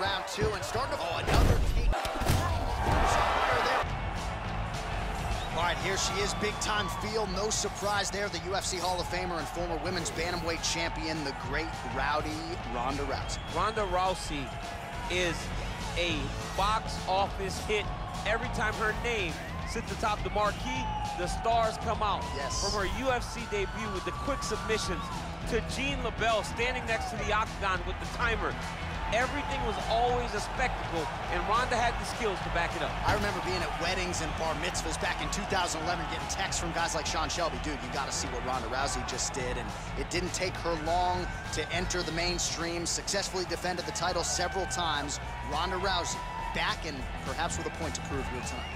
Round two and starting to, oh, another team. All right, here she is, big time feel. No surprise there, the UFC Hall of Famer and former women's bantamweight champion, the great Rowdy Ronda Rousey. Ronda Rousey is a box office hit. Every time her name sits atop the marquee, the stars come out. Yes. From her UFC debut with the quick submissions to Gene LeBell standing next to the octagon with the timer. Everything was always a spectacle, and Ronda had the skills to back it up. I remember being at weddings and bar mitzvahs back in 2011, getting texts from guys like Sean Shelby, dude, you gotta see what Ronda Rousey just did, and it didn't take her long to enter the mainstream, successfully defended the title several times. Ronda Rousey, back and perhaps with a point to prove here tonight.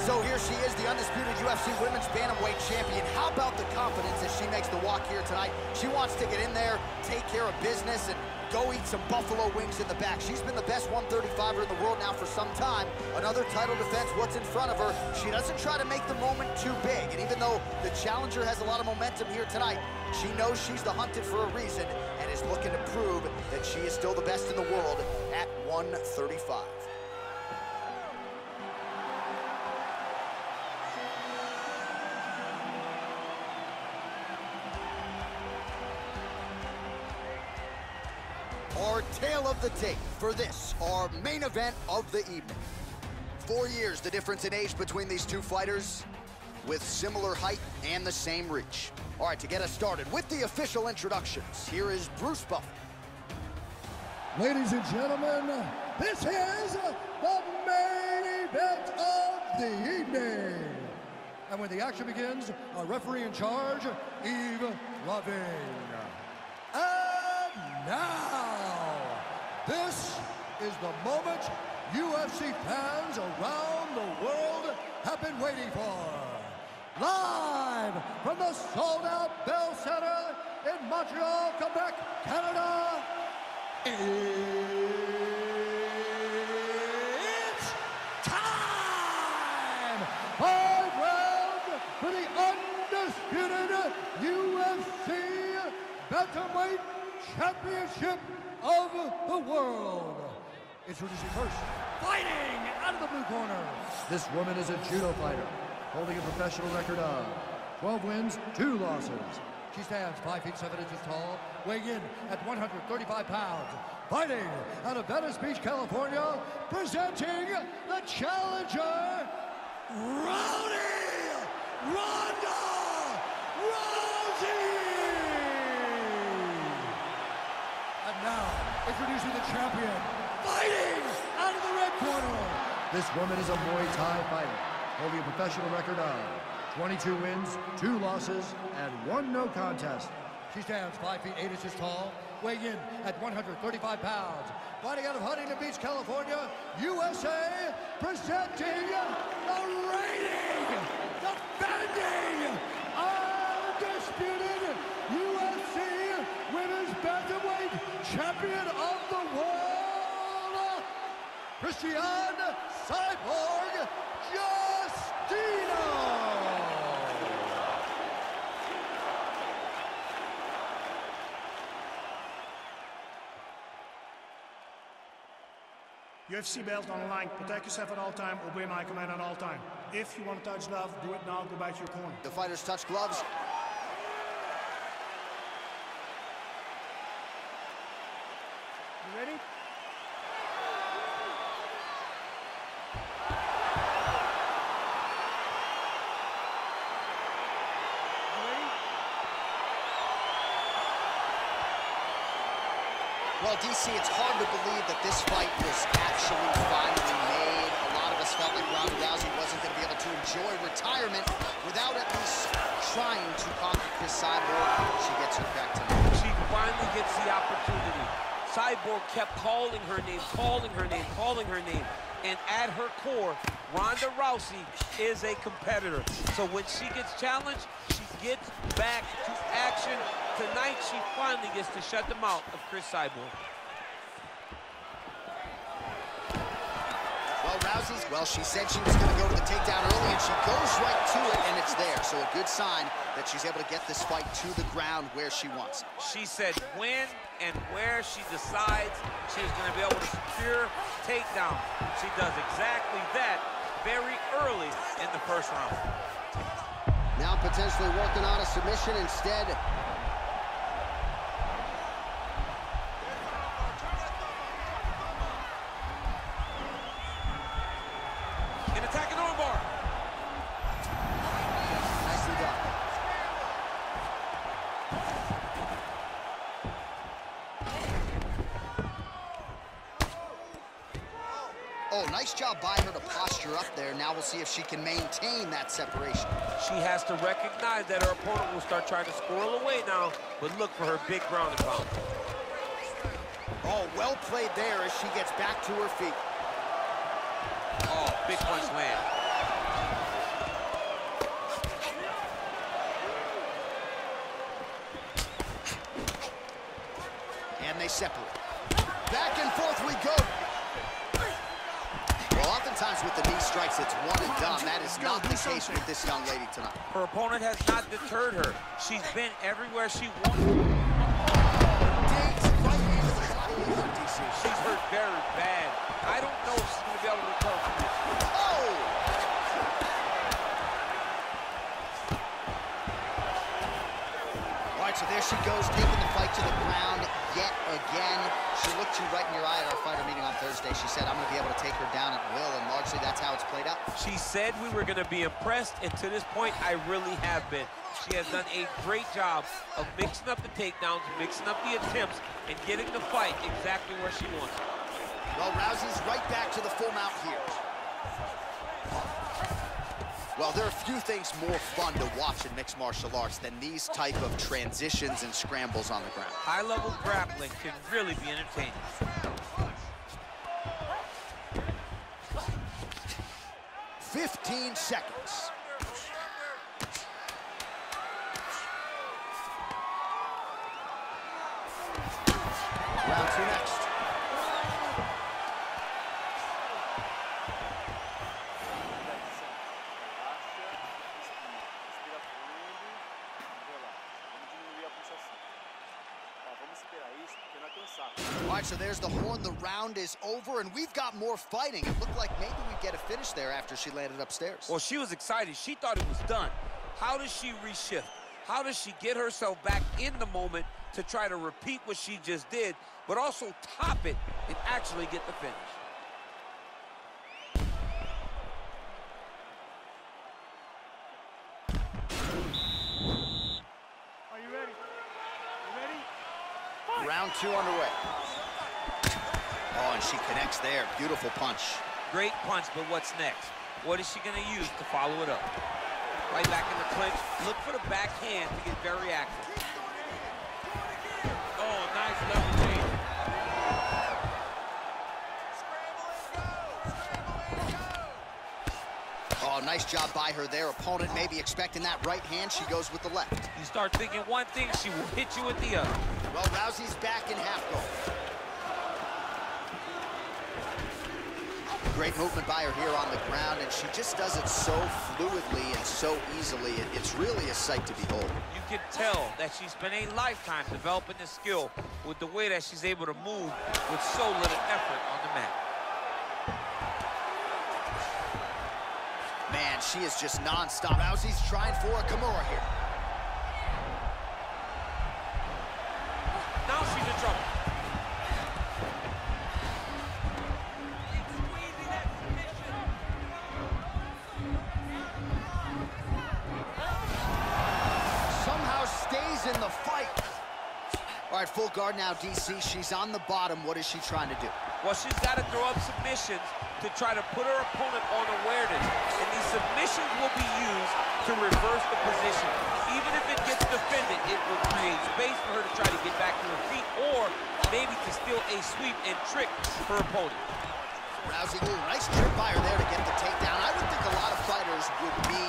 So here she is, the undisputed UFC Women's Bantamweight Champion. How about the confidence as she makes the walk here tonight? She wants to get in there, take care of business, and go eat some buffalo wings in the back. She's been the best 135er in the world now for some time. Another title defense, what's in front of her? She doesn't try to make the moment too big, and even though the challenger has a lot of momentum here tonight, she knows she's the hunted for a reason and is looking to prove that she is still the best in the world at 135. Our tale of the tape for this, our main event of the evening. 4 years the difference in age between these two fighters, with similar height and the same reach. All right, to get us started with the official introductions, here is Bruce Buffett. Ladies and gentlemen, this is the main event of the evening. And when the action begins, our referee in charge, Eve Loving. And now, this is the moment UFC fans around the world have been waiting for. Live from the sold-out Bell Center in Montreal, Quebec, Canada, it's time! 5 rounds for the undisputed UFC Bantamweight Championship of the world. Introducing first, fighting out of the blue corner. This woman is a judo fighter, holding a professional record of 12 wins, 2 losses. She stands 5 feet 7 inches tall, weighing in at 135 pounds. Fighting out of Venice Beach, California, presenting the challenger, Ronda Rousey. Now, introducing the champion, fighting out of the red corner. This woman is a Muay Thai fighter, holding a professional record of 22 wins, 2 losses, and 1 no contest. She stands 5 feet 8 inches tall, weighing in at 135 pounds. Fighting out of Huntington Beach, California, USA, presenting the reigning, defending, undisputed UFC Women's Bantamweight Champion of the World, Christiane Cyborg Justino. UFC belt online, protect yourself at all time, obey my command at all time. If you want to touch gloves, do it now, go back to your corner. The fighters touch gloves. Ready? Well, DC, it's hard to believe that this fight was actually finally made. A lot of us felt like Ronda Rousey wasn't going to be able to enjoy retirement without at least trying to conquer Chris Cyborg. She gets her back tonight. She finally gets the opportunity. Cyborg kept calling her name, calling her name, calling her name. And at her core, Ronda Rousey is a competitor. So when she gets challenged, she gets back to action. Tonight, she finally gets to shut the mouth of Chris Cyborg. Well, Rousey Rousey's, well, she said she was going to go to the takedown early, and she goes right to it, and it's there. So a good sign that she's able to get this fight to the ground where she wants. She said when and where she decides she's going to be able to secure takedown. She does exactly that very early in the first round. Now potentially working on a submission instead. And attack an armbar. Nicely done. Oh, nice job by her to posture up there. Now we'll see if she can maintain that separation. She has to recognize that her opponent will start trying to squirrel away now, but look for her big ground and pound. Oh, well played there as she gets back to her feet. Big punch land. And they separate. Back and forth we go. Well, oftentimes with the knee strikes, it's one and done. That is not the case with this young lady tonight. Her opponent has not deterred her. She's been everywhere she wanted. She's hurt very bad. I don't know if she's going to be able to recover from this. Oh! All right, so there she goes, taking the fight to the ground yet again. She looked you right in your eye at our fighter meeting on Thursday. She said, I'm going to be able to take her down at will, and largely that's how it's played out. She said we were going to be impressed, and to this point, I really have been. She has done a great job of mixing up the takedowns, mixing up the attempts, and getting the fight exactly where she wants it. Well, Rousey's right back to the full mount here. Well, there are few things more fun to watch in mixed martial arts than these type of transitions and scrambles on the ground. High-level grappling can really be entertaining. 15 seconds. Round two next. All right, so there's the horn. The round is over, and we've got more fighting. It looked like maybe we'd get a finish there after she landed upstairs. Well, she was excited. She thought it was done. How does she reshift? How does she get herself back in the moment to try to repeat what she just did, but also top it and actually get the finish? Are you ready? You ready? Round two underway. Oh, and she connects there. Beautiful punch. Great punch, but what's next? What is she going to use to follow it up? Right back in the clinch. Look for the backhand to get very active. Oh, nice level change. Oh, nice job by her there. Opponent may be expecting that right hand. She goes with the left. You start thinking one thing, she will hit you with the other. Well, Rousey's back in half guard. Great movement by her here on the ground, and she just does it so fluidly and so easily. It's really a sight to behold. You can tell that she's been a lifetime developing this skill with the way that she's able to move with so little effort on the mat. Man, she is just nonstop. Rousey's trying for a Kimura here. Now she's in trouble. In the fight. All right, full guard now, DC. She's on the bottom. What is she trying to do? Well, she's got to throw up submissions to try to put her opponent on awareness. And these submissions will be used to reverse the position. Even if it gets defended, it will create space for her to try to get back to her feet or maybe to steal a sweep and trick her opponent. Rousey, ooh, nice trip by her there to get the takedown. I would think a lot of fighters would be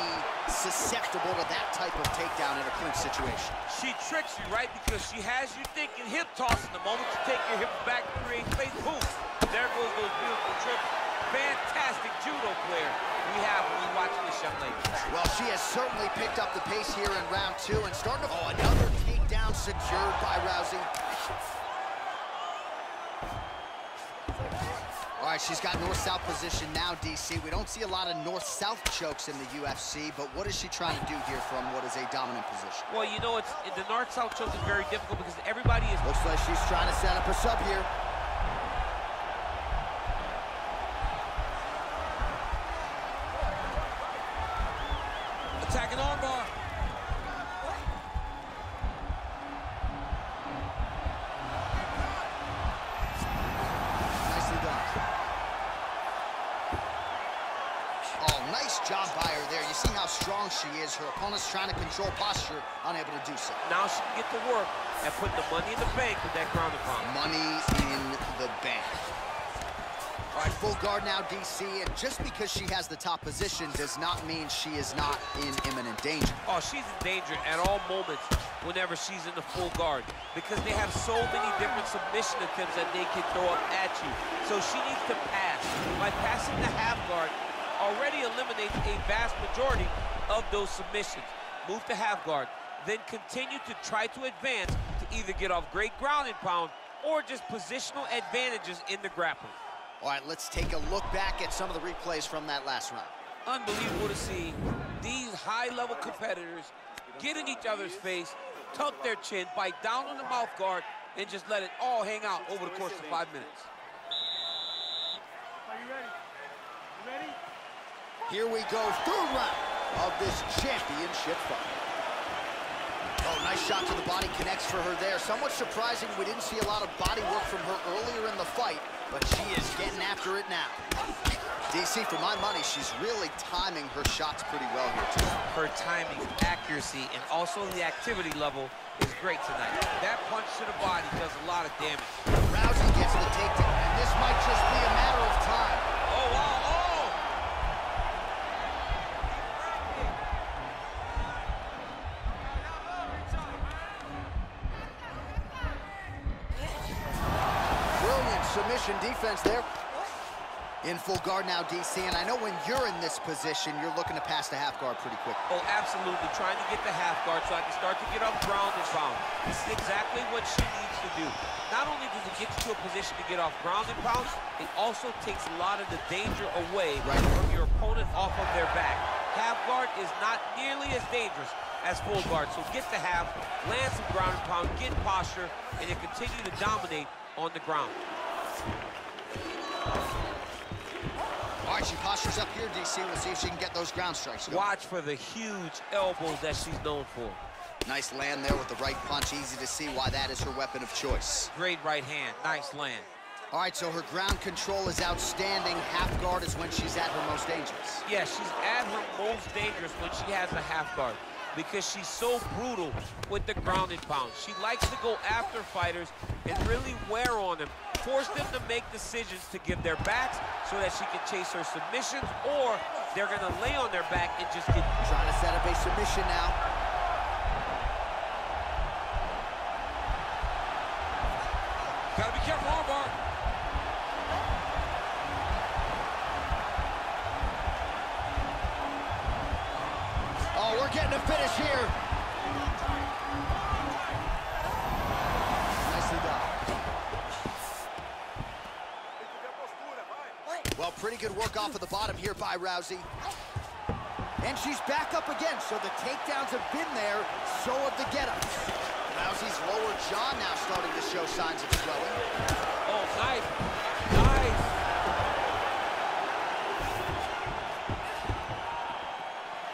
susceptible to that type of takedown in a clinch situation. She tricks you, right, because she has you thinking hip toss. The moment you take your hip back, create space, boom. There goes those beautiful trips. fantastic judo player we have when we watch this young lady. Well, she has certainly picked up the pace here in round two and starting to... Oh, another takedown secured by Rousey. All right, she's got north-south position now, DC. We don't see a lot of north-south chokes in the UFC, but what is she trying to do here from what is a dominant position? Well, you know, it's the north-south choke is very difficult because everybody is... Looks like she's trying to set up a sub here. Attacking armbar. Job by her there. You see how strong she is. Her opponent's trying to control posture, unable to do so. Now she can get to work and put the money in the bank with that ground and pound. Money in the bank. All right, full guard now, DC. And just because she has the top position does not mean she is not in imminent danger. Oh, she's in danger at all moments whenever she's in the full guard because they have so many different submission attempts that they can throw up at you. So she needs to pass. By passing the half guard, already eliminates a vast majority of those submissions. Move to half guard, then continue to try to advance to either get off great ground and pound or just positional advantages in the grappling. All right, let's take a look back at some of the replays from that last round. Unbelievable to see these high-level competitors get in each other's face, tuck their chin, bite down on the mouth guard, and just let it all hang out over the course of 5 minutes. Are you ready? You ready? Here we go, third round of this championship fight. Oh, nice shot to the body, connects for her there. Somewhat surprising, we didn't see a lot of body work from her earlier in the fight, but she is getting after it now. DC, for my money, she's really timing her shots pretty well here too. Her timing, accuracy, and also the activity level is great tonight. That punch to the body does a lot of damage. Rousey gets the takedown, and this might just be a matter of time. Submission defense there. In full guard now, DC, and I know when you're in this position, you're looking to pass the half guard pretty quick. Oh, absolutely, trying to get the half guard so I can start to get up ground and pound. This is exactly what she needs to do. Not only does it get you to a position to get off ground and pound, it also takes a lot of the danger away from your opponent off of their back. Half guard is not nearly as dangerous as full guard, so get the half, land some ground and pound, get posture, and then continue to dominate on the ground. All right, she postures up here, DC. We'll see if she can get those ground strikes. Watch for the huge elbows that she's known for. Nice land there with the right punch. Easy to see why that is her weapon of choice. Great right hand. Nice land. All right, so her ground control is outstanding. Half guard is when she's at her most dangerous. Yeah, she's at her most dangerous when she has a half guard because she's so brutal with the ground and pound. She likes to go after fighters and really wear on them, force them to make decisions to give their backs so that she can chase her submissions, or they're gonna lay on their back and just get... Trying to set up a submission now. Gotta be careful, armbar. Oh, we're getting a finish here. Well, pretty good work off of the bottom here by Rousey. And she's back up again, so the takedowns have been there, so have the get-ups. Rousey's lower jaw now starting to show signs of swelling. Oh, nice. Nice.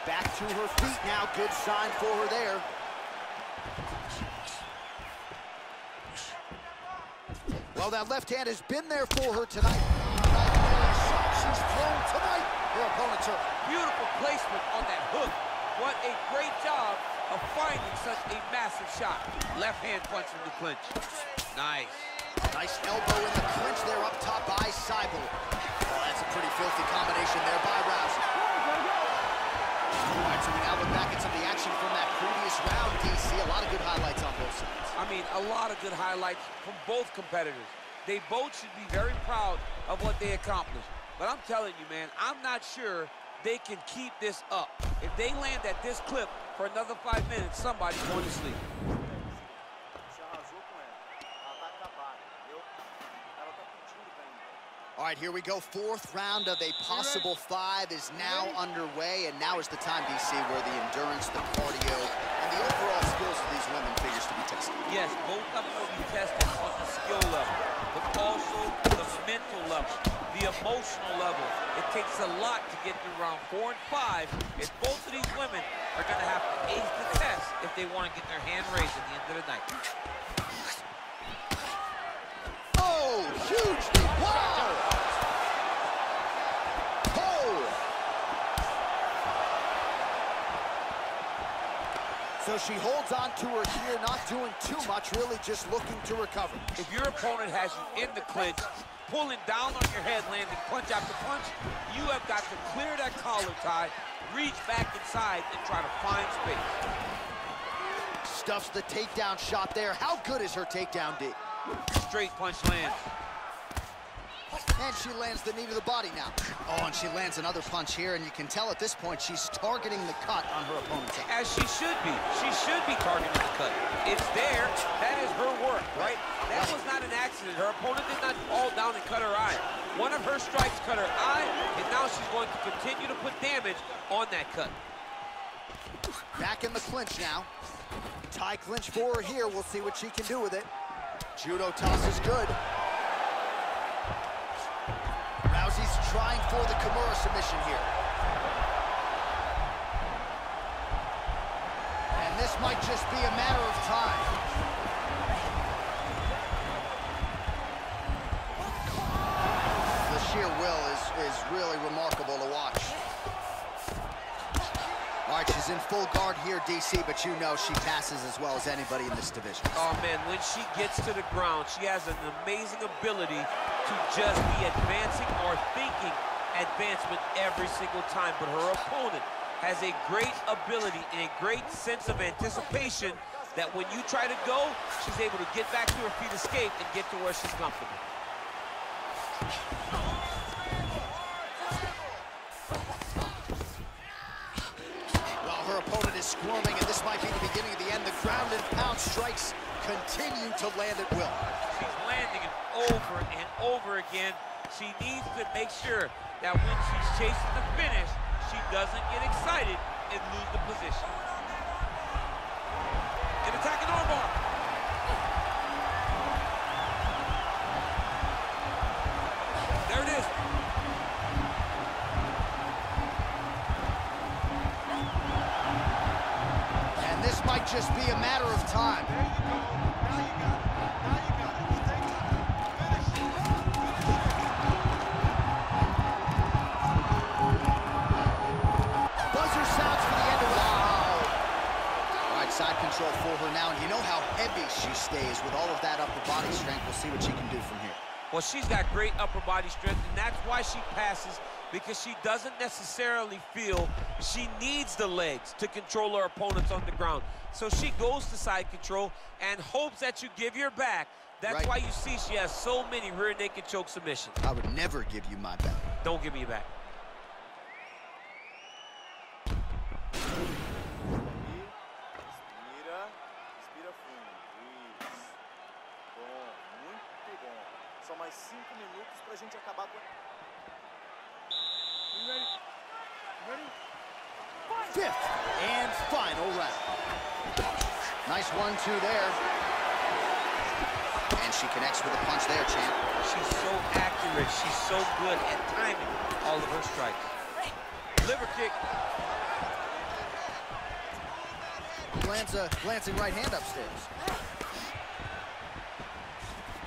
Back to her feet now. Good sign for her there. Well, that left hand has been there for her tonight. She's thrown tonight. Her opponent's hurt. Beautiful placement on that hook. What a great job of finding such a massive shot. Left hand punch from the clinch. Nice. Nice elbow in the clinch there up top by Cyborg. Well, that's a pretty filthy combination there by Rousey. All right, so we now look back at some of the action from that previous round, DC. A lot of good highlights on both sides. I mean, a lot of good highlights from both competitors. They both should be very proud of what they accomplished. But I'm telling you, man, I'm not sure they can keep this up. If they land at this clip for another 5 minutes, somebody's going to sleep. All right, here we go. Fourth round of a possible five is now underway, and now is the time, DC, where the endurance, the cardio, and the overall skills of these women figures to be tested. Yes, both of them will be tested on the skill level, but also the mental level, the emotional level. It takes a lot to get through round 4 and 5, and both of these women are going to have to ace the test if they want to get their hand raised at the end of the night. Oh, huge deep wow! So she holds on to her here, not doing too much, really just looking to recover. If your opponent has you in the clinch, pulling down on your head, landing punch after punch, you have got to clear that collar tie, reach back inside, and try to find space. Stuffs the takedown shot there. How good is her takedown, D? Straight punch lands. And she lands the knee to the body now. Oh, and she lands another punch here, and you can tell at this point she's targeting the cut on her opponent's head. As she should be. She should be targeting the cut. It's there. That is her work, right? That was not an accident. Her opponent did not fall down and cut her eye. One of her strikes cut her eye, and now she's going to continue to put damage on that cut. Back in the clinch now. Tie clinch for her here. We'll see what she can do with it. Judo toss is good. Rousey's trying for the Kimura submission here. And this might just be a matter of time. The sheer will is really remarkable to watch. All right, she's in full guard here, DC, but you know she passes as well as anybody in this division. Oh, man, when she gets to the ground, she has an amazing ability to just be advancing or thinking advancement every single time. But her opponent has a great ability and a great sense of anticipation that when you try to go, she's able to get back to her feet, escape, and get to where she's comfortable. Squirming, and this might be the beginning of the end. The ground and pound strikes continue to land at will. She's landing it over and over again. She needs to make sure that when she's chasing the finish, she doesn't get excited and lose the position. An attacking armbar. There it is. Just be a matter of time. There you go. Now you got it. Now you got it. Finish it. Finish it. Buzzer sounds for the end of the round. All right, side control for her now, and you know how heavy she stays with all of that upper body strength. We'll see what she can do from here. Well, she's got great upper body strength, and that's why she passes, because she doesn't necessarily feel she needs the legs to control her opponents on the ground. So she goes to side control and hopes that you give your back. That's right. Why you see she has so many rear naked choke submissions. I would never give you my back. Don't give me your back. Fifth and final round. Nice 1-2 there. And she connects with a punch there, champ. She's so accurate. She's so good at timing all of her strikes. Liver kick. Glancing right hand upstairs.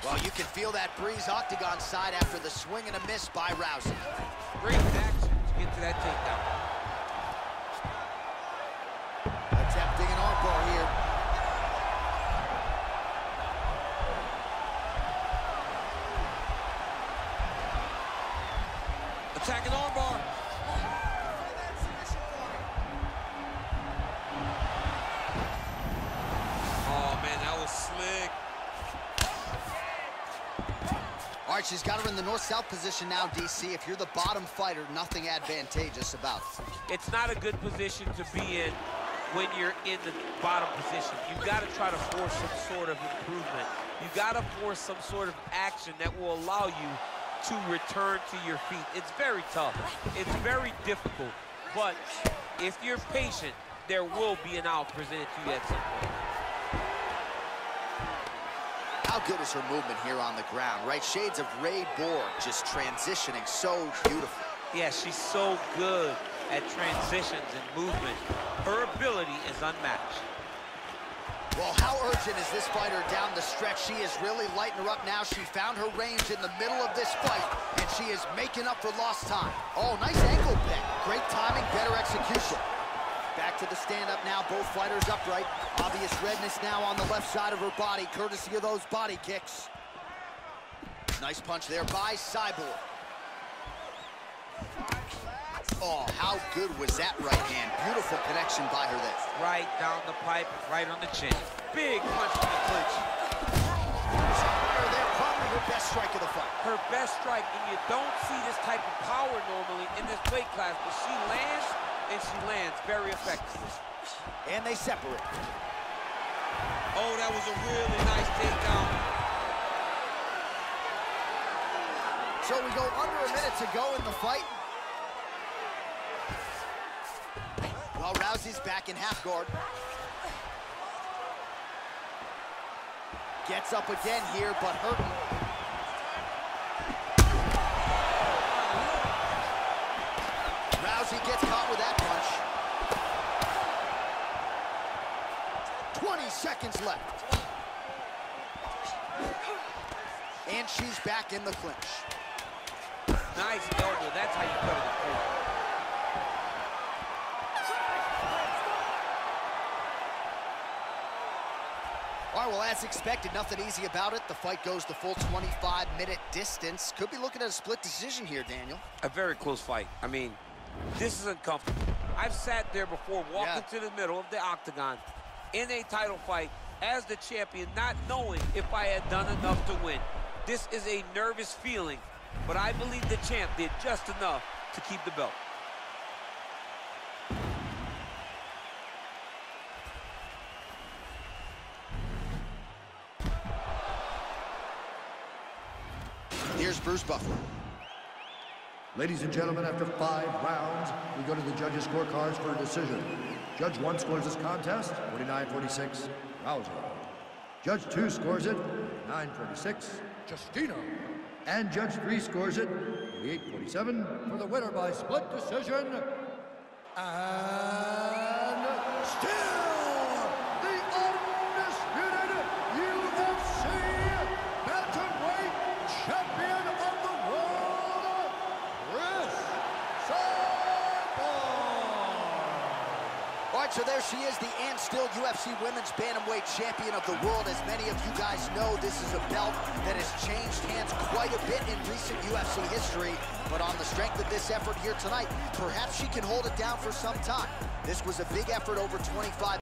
Well, you can feel that breeze octagon side after the swing and a miss by Rousey. Great action to get to that takedown. Attempting an armbar here. Attacking armbar. She's got her in the north-south position now, DC. If you're the bottom fighter, nothing advantageous about it. It's not a good position to be in when you're in the bottom position. You've got to try to force some sort of improvement. You've got to force some sort of action that will allow you to return to your feet. It's very tough. It's very difficult. But if you're patient, there will be an out presented to you at some point. How good is her movement here on the ground, right? Shades of Ray Borg, just transitioning so beautifully. Yeah, she's so good at transitions and movement. Her ability is unmatched. Well, how urgent is this fighter down the stretch? She is really lighting her up now. She found her range in the middle of this fight, and she is making up for lost time. Oh, nice ankle pick. Great timing, better execution. Back to the stand-up now, both fighters upright. Obvious redness now on the left side of her body, courtesy of those body kicks. Nice punch there by Cyborg. Oh, how good was that right hand? Beautiful connection by her there. Right down the pipe, right on the chin. Big punch to the clinch. They're probably her best strike of the fight. Her best strike, and you don't see this type of power normally in this weight class, but she lands, and she lands very effectively. And they separate. Oh, that was a really nice takedown. So we go under a minute to go in the fight. Well, Rousey's back in half guard. Gets up again here, but hurting. Rousey gets caught with that punch. 20 seconds left. And she's back in the clinch. Nice elbow, that's how you cut it apart. All right, well, as expected, nothing easy about it. The fight goes the full 25-minute distance. Could be looking at a split decision here, Daniel. A very close fight. I mean, this is uncomfortable. I've sat there before, walking to the middle of the octagon in a title fight as the champion, not knowing if I had done enough to win. This is a nervous feeling, but I believe the champ did just enough to keep the belt. Here's Bruce Buffett. Ladies and gentlemen, after 5 rounds, we go to the judges' scorecards for a decision. Judge 1 scores this contest, 49-46, Rousey. Judge 2 scores it, 9-46, Justino. And Judge 3 scores it, 48-47, for the winner by split decision, and still the undisputed UFC Bantamweight Champion of the World, Chris Cyborg. All right, so there she is, the and still UFC Women's Bantamweight Champion of the World. As many of you guys know, this is a belt that has changed hands quite a bit in recent UFC history. But on the strength of this effort here tonight, perhaps she can hold it down for some time. This was a big effort over 25